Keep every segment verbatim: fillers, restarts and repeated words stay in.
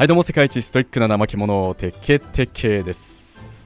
はいどうも、世界一ストイックな怠け者テケテケです。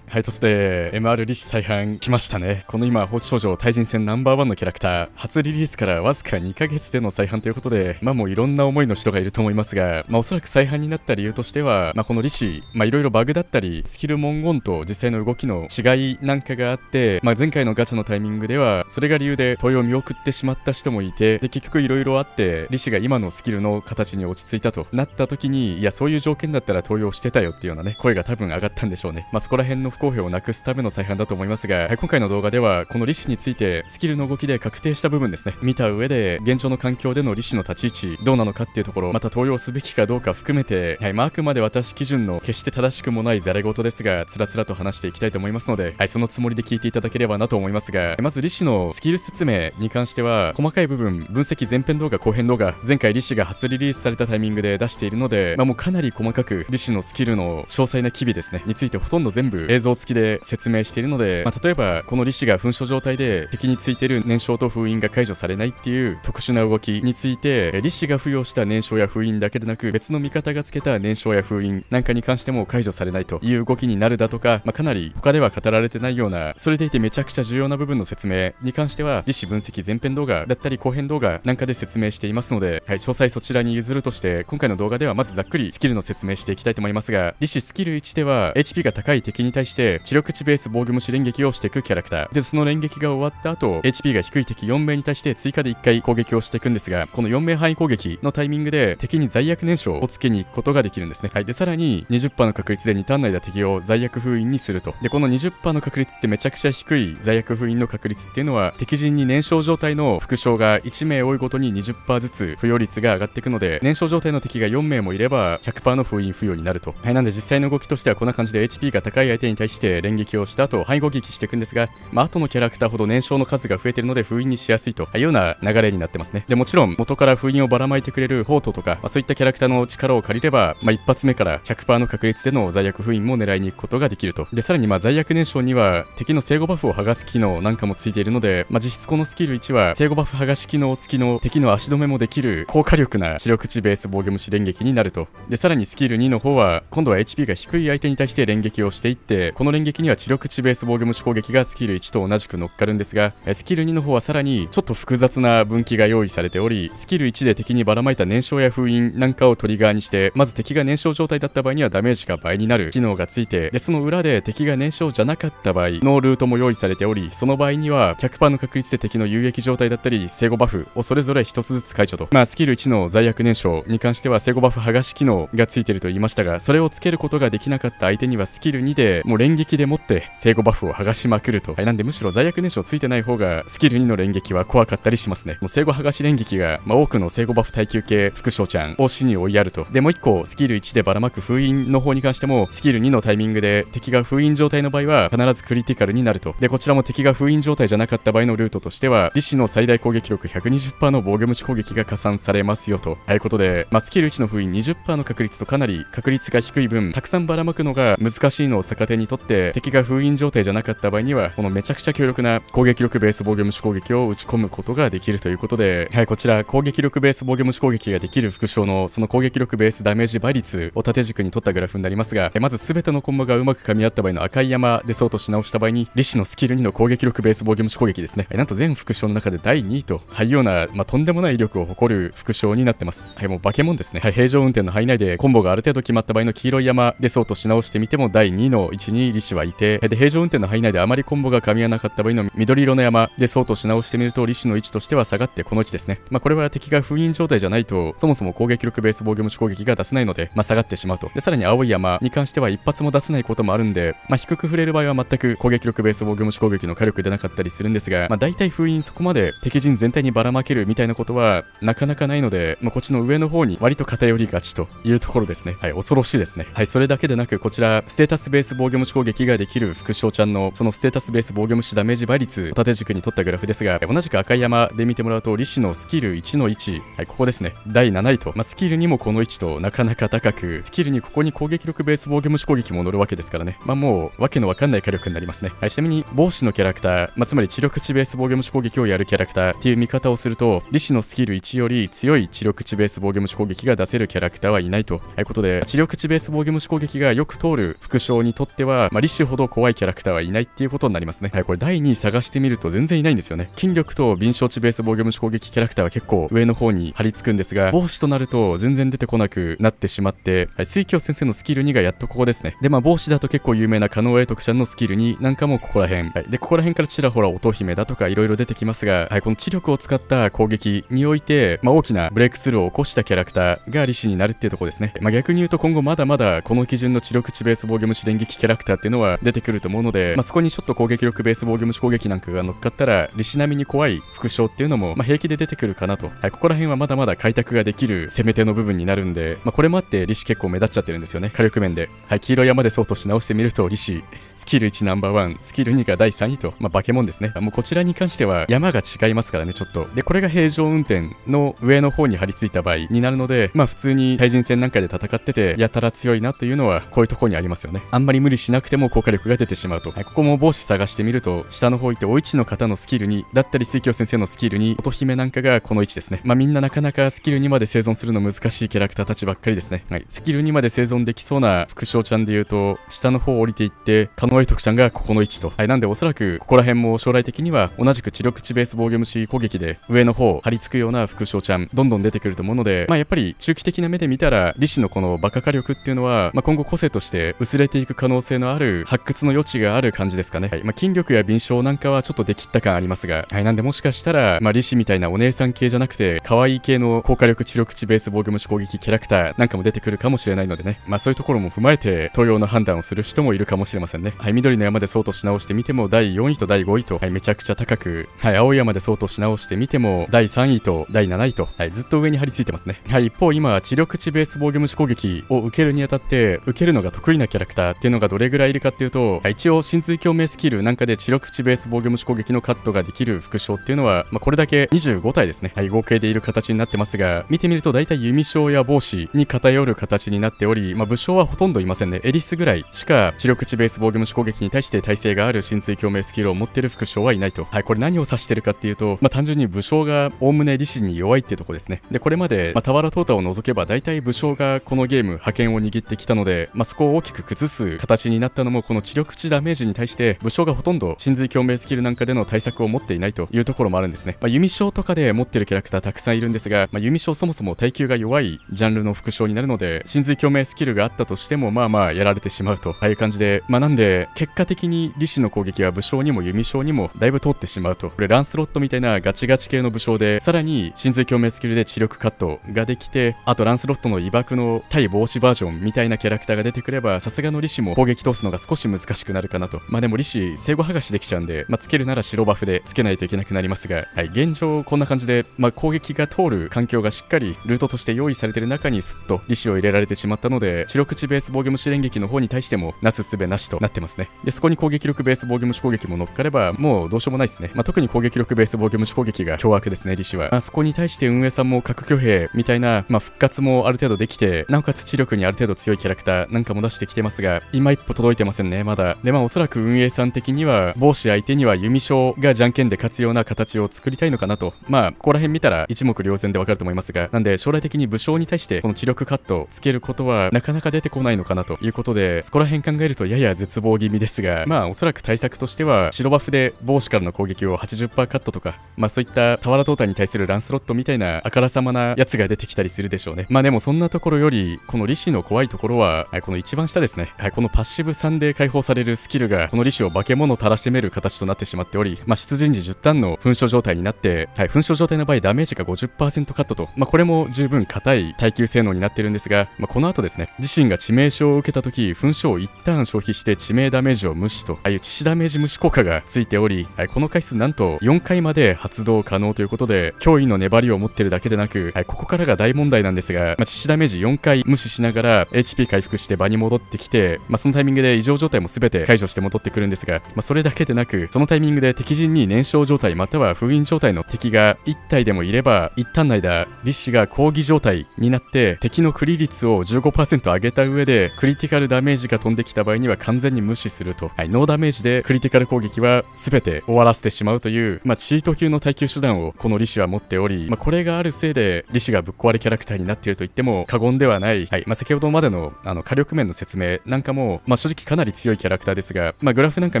はい、突で エムアール リシ再販来ましたね。この今放置少女対人戦ナンバーワンのキャラクター、初リリースからわずかにかげつでの再販ということで、まあもういろんな思いの人がいると思いますが、まあおそらく再販になった理由としては、まあこのリシ、まあいろいろバグだったりスキル文言と実際の動きの違いなんかがあって、まあ前回のガチャのタイミングではそれが理由で投与を見送ってしまった人もいて、で結局いろいろあってリシが今のスキルの形に落ち着いたとなった時に、いやそういう条件だったら投与してたよっていうようなね声が多分上がったんでしょうね。まあそこら辺の不公平をなくすための再販だと思いますが、はい、今回の動画ではこのリシについてスキルの動きで確定した部分ですね見た上で、現状の環境でのリシの立ち位置どうなのかっていうところ、また登用すべきかどうか含めて、はい、まあ、あくまで私基準の決して正しくもないざれ事ですがつらつらと話していきたいと思いますので、はい、そのつもりで聞いていただければなと思いますが、まずリシのスキル説明に関しては細かい部分分析前編動画後編動画、前回リシが初リリースされたタイミングで出しているので、まあ、もうかなり細かくリシのスキルの詳細な機微ですねについてほとんど全部映像付きで説明しているので、まあ、例えばこのリシが噴射状態で敵についている燃焼と封印が解除されないっていう特殊な動きについて、リシが付与した燃焼や封印だけでなく別の味方がつけた燃焼や封印なんかに関しても解除されないという動きになるだとか、まあ、かなり他では語られてないような、それでいてめちゃくちゃ重要な部分の説明に関してはリシ分析前編動画だったり後編動画なんかで説明していますので、はい、詳細そちらに譲るとして、今回の動画ではまずざっくりスキルの説明していきたいと思いますが、リシスキルいちでは エイチピー が高い敵に対して知力値ベース防御無視連撃をしていくキャラクターで、その連撃が終わった後 エイチピー が低い敵よんめいに対して追加でいっかい攻撃をしていくんですが、このよんめい範囲攻撃のタイミングで敵に罪悪燃焼をつけに行くことができるんですね。はいでさらに にじゅっパーセント の確率でにターン内で敵を罪悪封印にすると。でこの にじゅっパーセント の確率ってめちゃくちゃ低い罪悪封印の確率っていうのは、敵陣に燃焼状態の副将がいちめい多いごとに にじゅっパーセント ずつ付与率が上がっていくので、燃焼状態の敵がよんめいもいれば ひゃくパーセント の封印付与になると。はいなんで実際の動きとしてはこんな感じで エイチピー が高い相手に対してして連撃をした後、背後撃していくんですが、まあ後のキャラクターほど燃焼の数が増えているので封印にしやすいというような流れになってますね。でもちろん元から封印をばらまいてくれるホートとか、まあ、そういったキャラクターの力を借りれば、まあ、一発目から ひゃくパーセント の確率での罪悪封印も狙いに行くことができると。でさらにまあ罪悪燃焼には敵の生後バフを剥がす機能なんかもついているので、まあ、実質このスキルいちは生後バフ剥がし機能付きの敵の足止めもできる高火力な知力値ベース防御無視連撃になると。でさらにスキルにの方は今度は エイチピー が低い相手に対して連撃をしていって、この連撃には知力値ベース防御無視攻撃がスキルいちと同じく乗っかるんですが、スキルにの方はさらにちょっと複雑な分岐が用意されており、スキルいちで敵にばらまいた燃焼や封印なんかをトリガーにして、まず敵が燃焼状態だった場合にはダメージが倍になる機能がついて、でその裏で敵が燃焼じゃなかった場合のルートも用意されており、その場合には ひゃくパーセント の確率で敵の有益状態だったり生後バフをそれぞれひとつずつ解除と。まあスキルいちの罪悪燃焼に関しては生後バフ剥がし機能がついていると言いましたが、それをつけることができなかった相手にはスキルにでもう連撃でもって生後バフを剥がしまくると。はい、なんでむしろ罪悪燃焼ついてない方がスキルにの連撃は怖かったりしますね。もう生後剥がし連撃が、まあ、多くの生後バフ耐久系副将ちゃんを死に追いやると。でもういっこスキルいちでばらまく封印の方に関してもスキルにのタイミングで敵が封印状態の場合は必ずクリティカルになると。でこちらも敵が封印状態じゃなかった場合のルートとしてはリシの最大攻撃力 ひゃくにじゅっパーセント の防御無視攻撃が加算されますよと。はい、ことで、まあ、スキルいちの封印 にじゅっパーセント の確率とかなり確率が低い分たくさんばらまくのが難しいのを逆手にとってって敵が封印状態じゃなかった場合にはこのめちゃくちゃ強力な攻撃力ベース防御無視攻撃を打ち込むことができるということで、はい、こちら攻撃力ベース防御無視攻撃ができる副将のその攻撃力ベースダメージ倍率を縦軸に取ったグラフになりますが、まず全てのコンボがうまく噛み合った場合の赤い山でそうとし直した場合にリシのスキルにの攻撃力ベース防御無視攻撃ですね、なんと全副将の中でだいにいというような、まあ、とんでもない威力を誇る副将になってます。はい、もう化け物ですね。はい、平常運転の範囲内でコンボがある程度決まった場合の黄色い山でそうとし直してみてもだいにいの位置にリシはいて、で平常運転の範囲内であまりコンボが噛み合わなかった場合の緑色の山でそうとし直してみるとリシの位置としては下がってこの位置ですね。まあこれは敵が封印状態じゃないとそもそも攻撃力ベース防御無視攻撃が出せないので、まあ、下がってしまうと。でさらに青い山に関しては一発も出せないこともあるんで、まあ、低く触れる場合は全く攻撃力ベース防御無視攻撃の火力出なかったりするんですが、まあ、大体封印そこまで敵陣全体にばらまけるみたいなことはなかなかないので、まあ、こっちの上の方に割と偏りがちというところですね。はい、恐ろしいですね。はい、それだけでなくこちらステータスベース防御無視無視攻撃ができる副将ちゃんのそのステータスベース防御無視ダメージ倍率を縦軸に取ったグラフですが、同じく赤い山で見てもらうとリシのスキルいちの位置、はい、ここですね、だいなないと、まあ、スキルにもこの位置となかなか高く、スキルにここに攻撃力ベース防御無視攻撃も乗るわけですからね、まあもうわけのわかんない火力になりますね。はい、ちなみに帽子のキャラクター、まあ、つまり知力値ベース防御無視攻撃をやるキャラクターっていう見方をすると、リシのスキルいちより強い知力値ベース防御無視攻撃が出せるキャラクターはいないということで、知力値ベース防御無視攻撃がよく通る副将にとっては、まあ、リシほど怖いキャラクターはいないっていうことになりますね。はい、これだいにい探してみると全然いないんですよね。筋力と敏捷値ベース防御無視攻撃キャラクターは結構上の方に張り付くんですが、帽子となると全然出てこなくなってしまって、はい、水鏡先生のスキルにがやっとここですね。で、まあ帽子だと結構有名な加納栄徳ちゃんのスキルになんかもここら辺、はい、でここら辺からちらほら乙姫だとかいろいろ出てきますが、はい、この知力を使った攻撃において、まあ、大きなブレイクスルーを起こしたキャラクターがリシになるっていうところですね。まあ、逆に言うと今後まだまだこの基準の知力値ベース防御無視連撃キャラクターっていうのは出てくると思うので、まあ、そこにちょっと攻撃力ベース防御無視攻撃なんかが乗っかったらリシ並みに怖い副将っていうのもまあ平気で出てくるかなと、はい、ここら辺はまだまだ開拓ができる攻め手の部分になるんで、まあ、これもあってリシ結構目立っちゃってるんですよね、火力面で。はい、黄色い山でそうとし直してみるとリシスキルいちナンバーワン、スキルにがだいさんいと、まあ、化け物ですね。もうこちらに関しては山が違いますからね、ちょっと。で、これが平常運転の上の方に張り付いた場合になるので、まあ普通に対人戦なんかで戦っててやたら強いなというのはこういうところにありますよね。あんまり無理しなくても効果力が出てしまうと。はい、ここも帽子探してみると、下の方行ってお市の方のスキルにだったり水鏡先生のスキルに、乙姫なんかがこの位置ですね。まあみんななかなかスキルにまで生存するの難しいキャラクターたちばっかりですね。はい、スキルにまで生存できそうな副将ちゃんで言うと、下の方降りていって加納栄徳ちゃんがここの位置と。はい、なんでおそらくここら辺も将来的には同じく知力値ベース防御無視攻撃で上の方張り付くような副将ちゃんどんどん出てくると思うので、まあやっぱり中期的な目で見たらリシのこのバカ火力っていうのは、まあ、今後個性として薄れていく可能性のある発掘の余地がある感じですかね。はい、まあ、筋力や敏捷なんかはちょっとできった感ありますが、はい、なんでもしかしたら、まあ、リシみたいなお姉さん系じゃなくて可愛い系の高火力知力値ベース防御無視攻撃キャラクターなんかも出てくるかもしれないのでね、まあそういうところも踏まえて同様の判断をする人もいるかもしれませんね。はい、緑の山でそうとし直してみてもだいよんいとだいごいと、はい、めちゃくちゃ高く、はい、青い山でそうとし直してみてもだいさんいとだいなないと、はい、ずっと上に張り付いてますね。はい、一方今知力値ベース防御無視攻撃を受けるにあたって受けるのが得意なキャラクターっていうのがどれぐらいいるかっていうと、はい、一応神髄共鳴スキルなんかで知力値ベース防御無視攻撃のカットができる副将っていうのは、まあ、これだけにじゅうごたいですね。はい、合計でいる形になってますが、見てみると大体弓将や帽子に偏る形になっており、まあ、武将はほとんどいませんね。エリスぐらいしか知力値ベース防御無視攻撃に対して耐性がある神髄共鳴スキルを持ってる副将はいないと。はい、これ何を指してるかっていうと、まあ、単純に武将がおおむねリシに弱いってとこですね。でこれまで、まあ、俵トータを除けば大体武将がこのゲーム覇権を握ってきたので、まあ、そこを大きく崩す形になったのもこの知力値ダメージに対して武将がほとんど神髄共鳴スキルなんかでの対策を持っていないというところもあるんですね。まあ、弓将とかで持ってるキャラクターたくさんいるんですが、まあ、弓将そもそも耐久が弱いジャンルの副将になるので神髄共鳴スキルがあったとしてもまあまあやられてしまうと、ああいう感じで、まあ、なんで結果的にリシの攻撃は武将にも弓将にもだいぶ通ってしまうと。これランスロットみたいなガチガチ系の武将でさらに神髄共鳴スキルで知力カットができて、あとランスロットの威爆の対防止バージョンみたいなキャラクターが出てくればさすがのリシも攻撃通すのが少し難しくなるかなと。まあでもリシ生後剥がしできちゃうんで、まあ、つけるなら白バフでつけないといけなくなりますが、はい、現状こんな感じで、まあ、攻撃が通る環境がしっかりルートとして用意されてる中にすっとリシを入れられてしまったので知力値ベース防御無視連撃の方に対してもなすすべなしとなってますね。でそこに攻撃力ベース防御無視攻撃も乗っかればもうどうしようもないですね。まあ、特に攻撃力ベース防御無視攻撃が凶悪ですね、リシは。まあ、そこに対して運営さんも核挙兵みたいな、まあ、復活もある程度できてなおかつ知力にある程度強いキャラクターなんかも出してきてますが今一歩届いてませんね、まだ。でまあおそらく運営さん的には帽子相手には弓将がじゃんけんで勝つような形を作りたいのかなと、まあここら辺見たら一目瞭然でわかると思いますが、なんで将来的に武将に対してこの知力カットをつけることはなかなか出てこないのかなということで、そこら辺考えるとやや絶望気味ですが、まあおそらく対策としては白バフで帽子からの攻撃を はちじゅっパーセント カットとか、まあそういった俵トータに対するランスロットみたいなあからさまなやつが出てきたりするでしょうね。まあでもそんなところよりこのリシの怖いところは、はい、この一番下ですね。はい、このパッシブさんで解放されるスキルがこのリシを化け物をたらしめる形となってしまっており、まあ出陣時じゅったんの噴射状態になって、はい、噴射状態の場合ダメージが ごじゅっパーセント カットと、まあこれも十分硬い耐久性能になってるんですが、まあこの後ですね、自身が致命傷を受けた時噴射を一旦消費して致命ダメージを無視と、ああいう致死ダメージ無視効果がついており、はい、この回数なんとよんかいまで発動可能ということで脅威の粘りを持ってるだけでなく、はい、ここからが大問題なんですが、まあ、致死ダメージよんかい無視しながら エイチピー 回復して場に戻ってきて、まあそのタイミングングで異常状態も全て解除して戻ってくるんですが、まあ、それだけでなく、そのタイミングで敵陣に燃焼状態または封印状態の敵がいち体でもいれば、一旦の間リッシュが抗議状態になって敵のクリ率を じゅうごパーセント 上げた上でクリティカルダメージが飛んできた場合には完全に無視すると、はい、ノーダメージでクリティカル攻撃は全て終わらせてしまうという、まあ、チート級の耐久手段をこのリシュは持っており、まあ、これがあるせいでリシュがぶっ壊れキャラクターになっていると言っても過言ではない、はい、まあ、先ほどまでのあの火力面の説明なんかも、まあ、正直かなり強いキャラクターですが、まあ、グラフなんか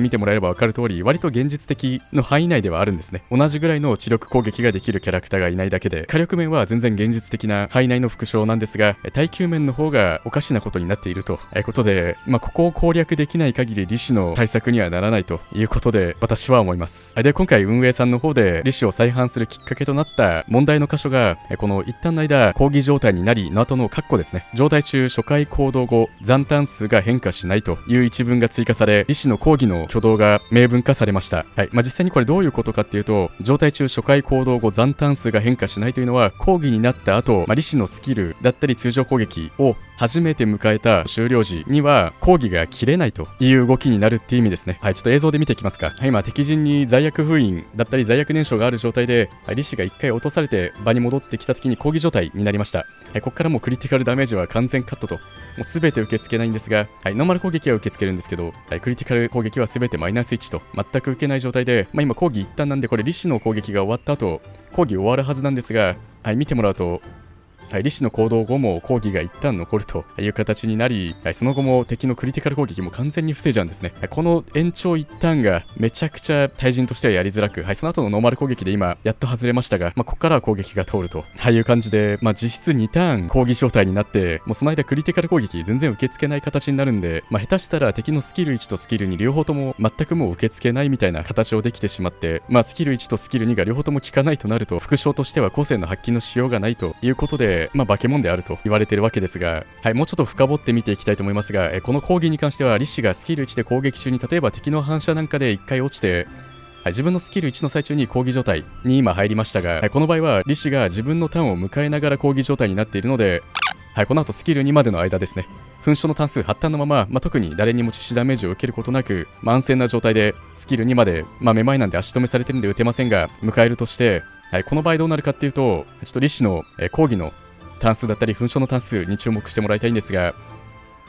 見てもらえれば分かる通り割と現実的の範囲内ではあるんですね。同じぐらいの知力攻撃ができるキャラクターがいないだけで火力面は全然現実的な範囲内の副将なんですが、耐久面の方がおかしなことになっているということで、まあ、ここを攻略できない限りリシュの対策にはならないということで私は思います。で、今回運営さんの方でリシュを再販するきっかけとなった問題の箇所が、この一旦の間抗議状態になりの後の括弧ですね、状態中初回行動後残単数が変化しないという一文が追加され、リシュの抗議の挙動が明文化されました。はい、まあ、実際にこれどういうことかっていうと、状態中初回行動後残単数が変化しないというのは抗議になった後、まあ、リシュのスキルだったり通常攻撃を初めて迎えた終了時には抗議が切れないという動きになるっていう意味ですね。はい、ちょっと映像で見ていきますか。はい、今敵陣に罪悪封印だったり罪悪燃焼がある状態で、はい、リシュがいっかい落とされて場に戻ってきた時に抗議状態になりました。はい、ここからもうクリティカルダメージは完全カットと、もうすべて受け付けないんですが、はい、ノーマル攻撃は受け付けるんですけど、はい、クリティカル攻撃はすべてマイナスいちと全く受けない状態で、まあ、今抗議一旦なんでこれリシュの攻撃が終わった後抗議終わるはずなんですが、はい、見てもらうと、はい、リシュの行動後も抗議が一旦残るという形になり、はい、その後も敵のクリティカル攻撃も完全に防いじゃうんですね。はい、この延長一旦がめちゃくちゃ対人としてはやりづらく、はい、その後のノーマル攻撃で今やっと外れましたが、まあ、ここからは攻撃が通ると、はい、いう感じで、まあ、実質にターン抗議状態になって、もうその間クリティカル攻撃全然受け付けない形になるんで、まあ、下手したら敵のスキルいちとスキルに両方とも全くもう受け付けないみたいな形をできてしまって、まあ、スキルいちとスキルにが両方とも効かないとなると副将としては個性の発揮のしようがないということで、まあ、化け物であると言われているわけですが、はい、もうちょっと深掘って見ていきたいと思いますが、えこの抗議に関してはリシュがスキルいちで攻撃中に例えば敵の反射なんかでいっかい落ちて、はい、自分のスキルいちの最中に抗議状態に今入りましたが、はい、この場合はリシュが自分のターンを迎えながら抗議状態になっているので、はい、この後スキルにまでの間ですね、噴射の単数発端のまま、まあ、特に誰にも致死ダメージを受けることなく、まあ、安全な状態でスキルにまで、まあ、めまいなんで足止めされてるんで打てませんが迎えるとして、はい、この場合どうなるかっていうと、ちょっとリシュの抗議の単数だったり噴射の単数に注目してもらいたいんですが、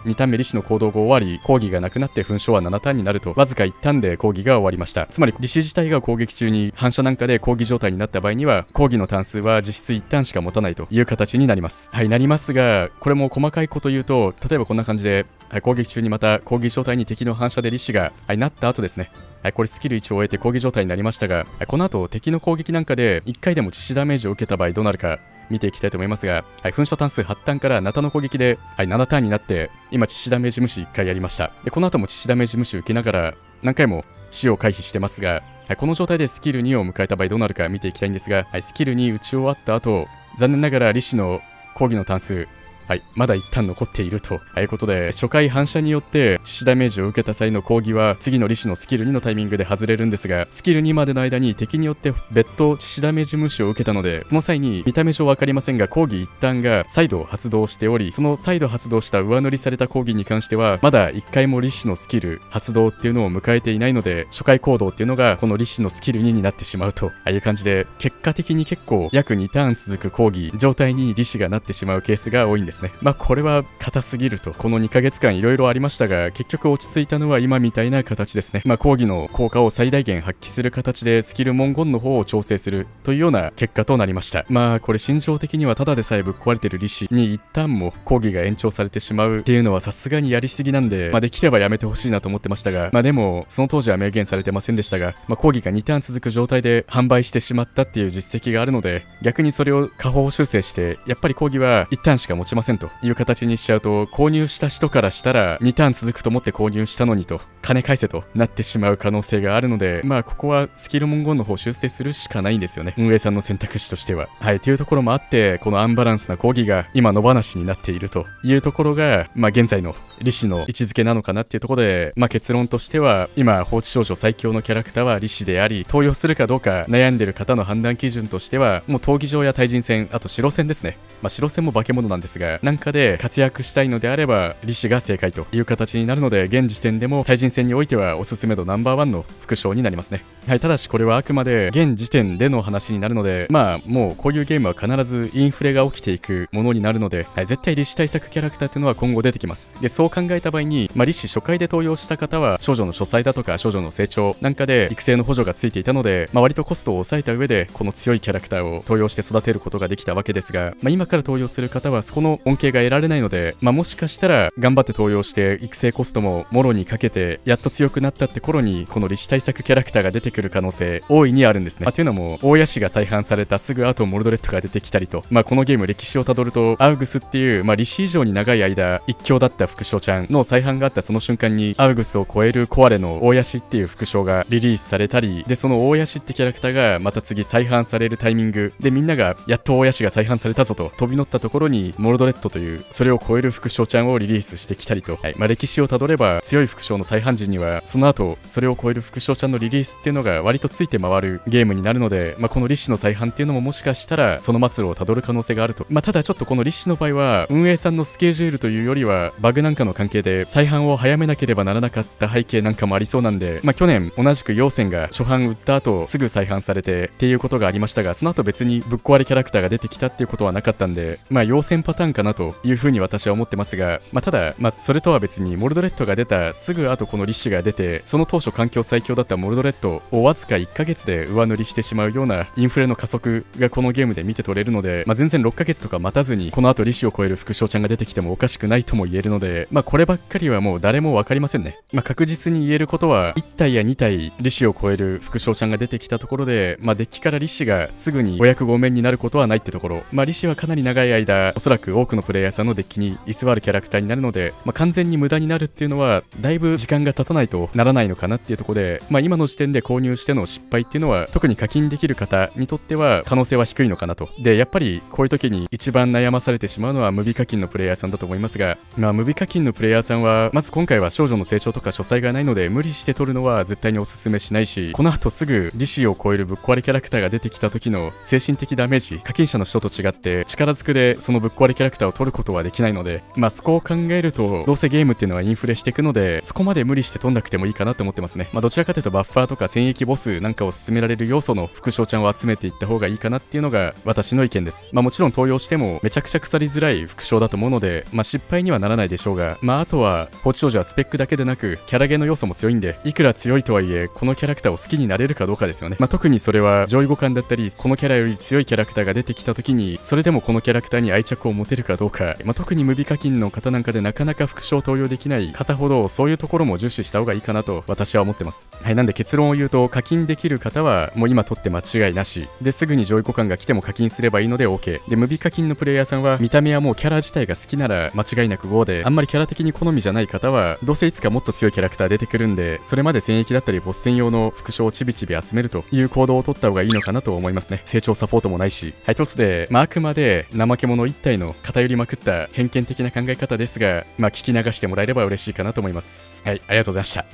にターン目リシュの行動後終わり抗議がなくなって噴射はななターンになると、わずかいちターンで抗議が終わりました。つまりリシュ自体が攻撃中に反射なんかで抗議状態になった場合には抗議の単数は実質いちターンしか持たないという形になります。はい、なりますが、これも細かいこと言うと、例えばこんな感じで、はい、攻撃中にまた抗議状態に敵の反射でリシュが、はい、なった後ですね、はい、これスキルいちを終えて抗議状態になりましたが、はい、この後敵の攻撃なんかでいっかいでも致死ダメージを受けた場合どうなるか見ていきたいと思いますが、はい、噴射単数発端からなたの攻撃で、はい、ななターンになって今致死ダメージ無視いっかいやりました。で、この後も致死ダメージ無視受けながら何回も死を回避してますが、はい、この状態でスキルにを迎えた場合どうなるか見ていきたいんですが、はい、スキルに打ち終わった後残念ながらリシュの抗議の単数、はい、まだ一旦残っているということで、初回反射によって致死ダメージを受けた際の抗議は次のリシュのスキルにのタイミングで外れるんですが、スキルにまでの間に敵によって別途致死ダメージ無視を受けたので、その際に見た目上分かりませんが抗議一旦が再度発動しており、その再度発動した上塗りされた抗議に関してはまだいっかいもリシュのスキル発動っていうのを迎えていないので、初回行動っていうのがこのリシュのスキルにになってしまうという感じで、結果的に結構約にターン続く抗議状態にリシュがなってしまうケースが多いんです。まあこれは硬すぎると、このにかげつかんいろいろありましたが結局落ち着いたのは今みたいな形ですね。まあ抗議の効果を最大限発揮する形でスキル文言の方を調整するというような結果となりました。まあこれ心情的にはただでさえぶっ壊れてるリシに一旦も抗議が延長されてしまうっていうのはさすがにやりすぎなんで、まあできればやめてほしいなと思ってましたが、まあでもその当時は明言されてませんでしたが、まあ抗議がにターン続く状態で販売してしまったっていう実績があるので、逆にそれを下方修正してやっぱり抗議はいちターンしか持ちませんという形にしちゃうと、購入した人からしたらにターン続くと思って購入したのにと金返せとなってしまう可能性があるので、まあここはスキル文言の方修正するしかないんですよね、運営さんの選択肢としては。はいっていうところもあって、このアンバランスな講義が今野放しになっているというところが、まあ現在のリシュの位置づけなのかなっていうところで、まあ結論としては今放置少女最強のキャラクターはリシュであり、投与するかどうか悩んでる方の判断基準としてはもう闘技場や対人戦、あと白戦ですね。まあ白戦も化け物なんですが、かなんかで活躍したいのであれば李斯が正解という形になるので、現時点でも対人戦においてはおすすめ度ナンバーワンの副将になりますね。はい、ただしこれはあくまで現時点での話になるので、まあもうこういうゲームは必ずインフレが起きていくものになるので、はい、絶対李斯対策キャラクターっていうのは今後出てきます。で、そう考えた場合に、まあ、李斯初回で登用した方は少女の書斎だとか少女の成長なんかで育成の補助がついていたので、まあ、割とコストを抑えた上でこの強いキャラクターを登用して育てることができたわけですが、まあ、今から登用する方はそこの恩恵が得られないので、まあ、もしかしたら頑張って登用して育成コストももろにかけてやっと強くなったって頃にこの李斯対策キャラクターが出てくる可能性大いにあるんですね。まあ、というのも大谷氏が再販されたすぐ後モルドレットが出てきたりと、まあ、このゲーム歴史をたどるとアウグスっていう、まあ、李斯以上に長い間一強だった副将ちゃんの再販があったその瞬間にアウグスを超えるコアレの大谷氏っていう副将がリリースされたりで、その大谷氏ってキャラクターがまた次再販されるタイミングでみんながやっと大谷氏が再販されたぞと飛び乗ったところにモルドレットというそれを超える副将ちゃんをリリースしてきたりと、はい、まあ、歴史をたどれば強い副将の再販時にはその後それを超える副将ちゃんのリリースっていうのが割とついて回るゲームになるので、まあ、この李斯の再販っていうのももしかしたらその末路をたどる可能性があると、まあ、ただちょっとこの李斯の場合は運営さんのスケジュールというよりはバグなんかの関係で再販を早めなければならなかった背景なんかもありそうなんで、まあ、去年同じく陽線が初版売った後すぐ再販されてっていうことがありましたが、その後別にぶっ壊れキャラクターが出てきたっていうことはなかったんで、まあ陽線パターンかなというふうに私は思ってますが、まあ、ただ、まあ、それとは別にモルドレットが出たすぐ後この李斯が出てその当初環境最強だったモルドレットをわずかいっかげつで上塗りしてしまうようなインフレの加速がこのゲームで見て取れるので、まあ、全然ろっかげつとか待たずにこの後李斯を超える副将ちゃんが出てきてもおかしくないとも言えるので、まあ、こればっかりはもう誰も分かりませんね。まあ、確実に言えることはいったいやにたい李斯を超える副将ちゃんが出てきたところで、まあ、デッキから李斯がすぐにお役御免になることはないってところ、まあ、李斯はかなり長い間おそらく多くのプレイヤーさんのデッキに居座るキャラクターになるので、まあ、完全に無駄になるっていうのはだいぶ時間が経たないとならないのかなっていうところで、まあ、今の時点で購入しての失敗っていうのは特に課金できる方にとっては可能性は低いのかなと。でやっぱりこういう時に一番悩まされてしまうのは無備課金のプレイヤーさんだと思いますが、まあ、無備課金のプレイヤーさんはまず今回は少女の成長とか書斎がないので無理して取るのは絶対におすすめしないし、この後すぐ李斯を超えるぶっ壊れキャラクターが出てきた時の精神的ダメージ課金者の人と違って力ずくでそのぶっ壊れキャラクターを取ることはできないので、まあ、そこを考えるとどうせゲームっていうのはインフレしていくのでそこまで無理して取んなくてもいいかなと思ってますね。まあ、どちらかというとバッファーとか戦役ボスなんかを進められる要素の副将ちゃんを集めていった方がいいかなっていうのが私の意見です。まあ、もちろん登用してもめちゃくちゃ腐りづらい副将だと思うので、まあ、失敗にはならないでしょうが、まあ、あとは放置少女はスペックだけでなくキャラゲーの要素も強いんでいくら強いとはいえこのキャラクターを好きになれるかどうかですよね。まあ、特にそれは上位互換だったりこのキャラより強いキャラクターが出てきた時にそれでもこのキャラクターに愛着を持てるかどうか、まあ、特に無備課金の方なんかでなかなか副将登用できない方ほどそういうところも重視した方がいいかなと私は思ってます。はい、なんで結論を言うと課金できる方はもう今取って間違いなしですぐに上位互換が来ても課金すればいいので OK で、無備課金のプレイヤーさんは見た目はもうキャラ自体が好きなら間違いなくごで、あんまりキャラ的に好みじゃない方はどうせいつかもっと強いキャラクター出てくるんでそれまで戦役だったりボス戦用の副将をちびちび集めるという行動を取った方がいいのかなと思いますね。成長サポートもないし、はい、ということで、まあ、あくまで怠け者一体の偏りまくった偏見的な考え方ですが、まあ、聞き流してもらえれば嬉しいかなと思います。はい、ありがとうございました。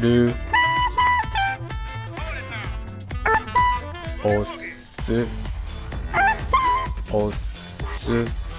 るおすおす